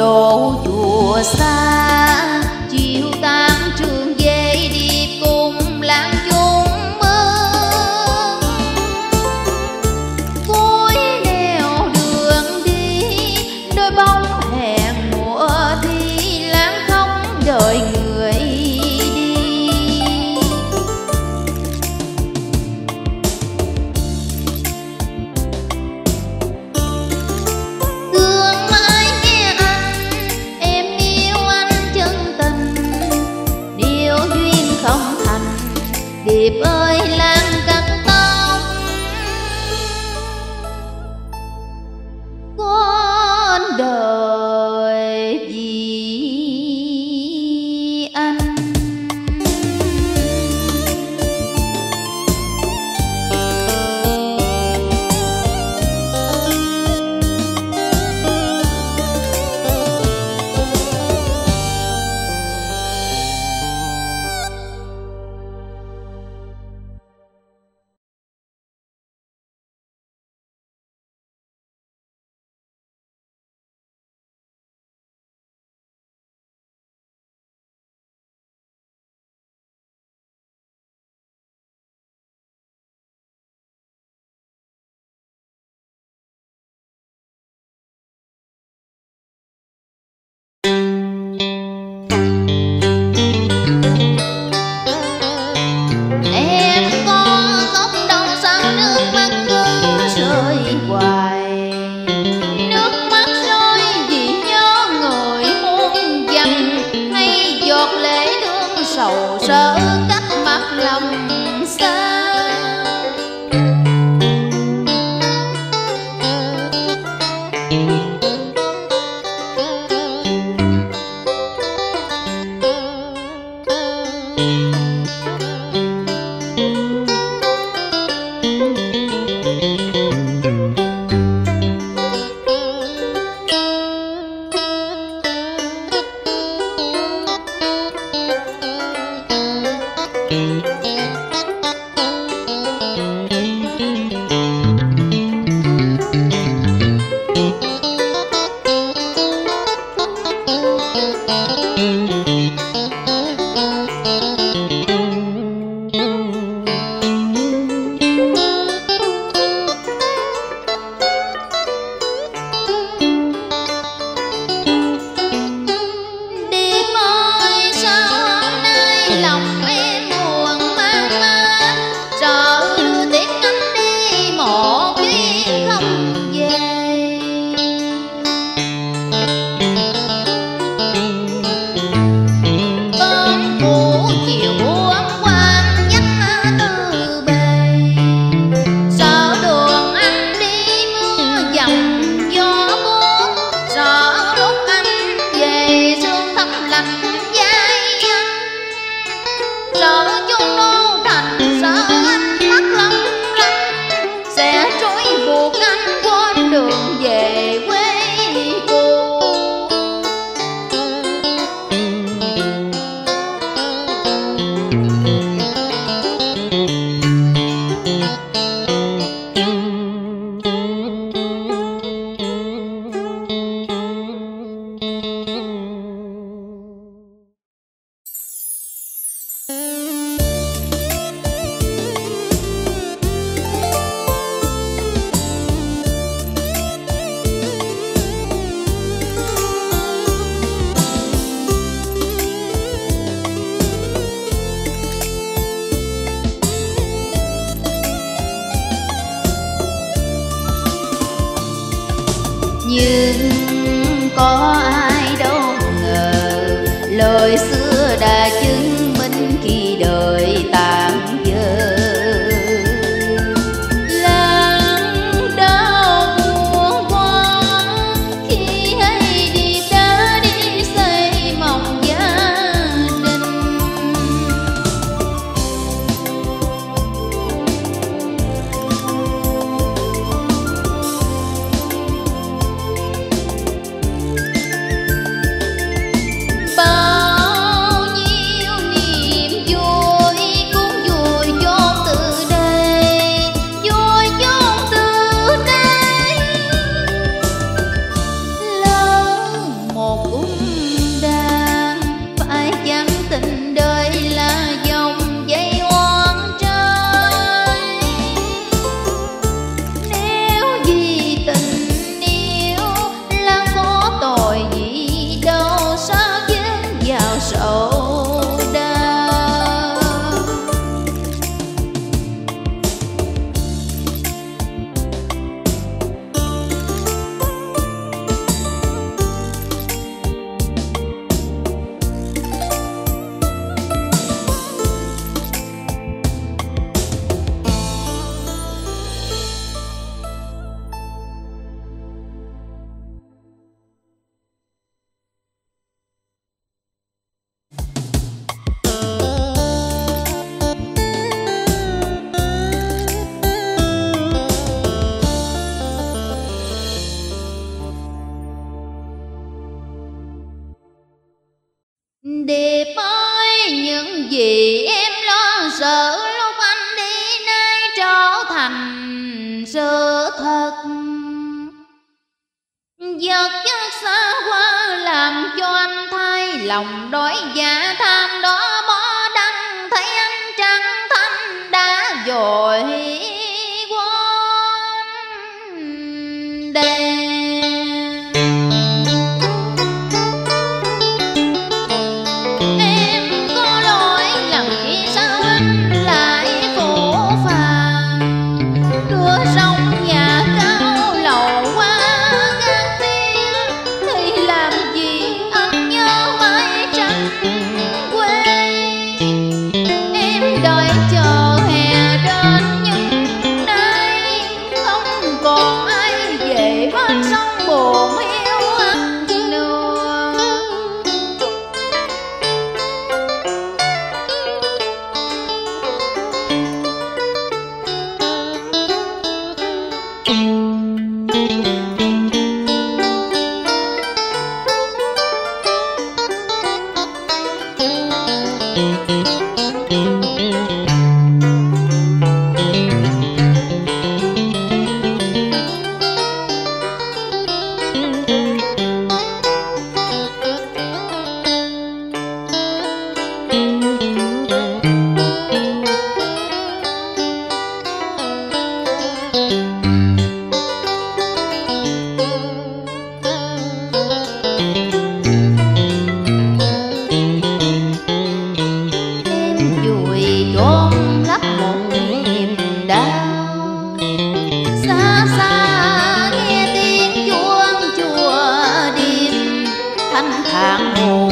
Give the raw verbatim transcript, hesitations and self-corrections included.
đổ chùa xa chiều tan trường về đi cùng lãng chung mơ cuối nẻo đường đi đôi bóng hẹn mùa thi lãng không đời người đi thương mãi nghe anh em yêu anh chân tình điều duyên không thành điệp ơi lãng cắt tóc con đời vì anh lòng đói giả tham đó bỏ đăng thấy anh trăng thanh đã rồi quên đêm. Hãy subscribe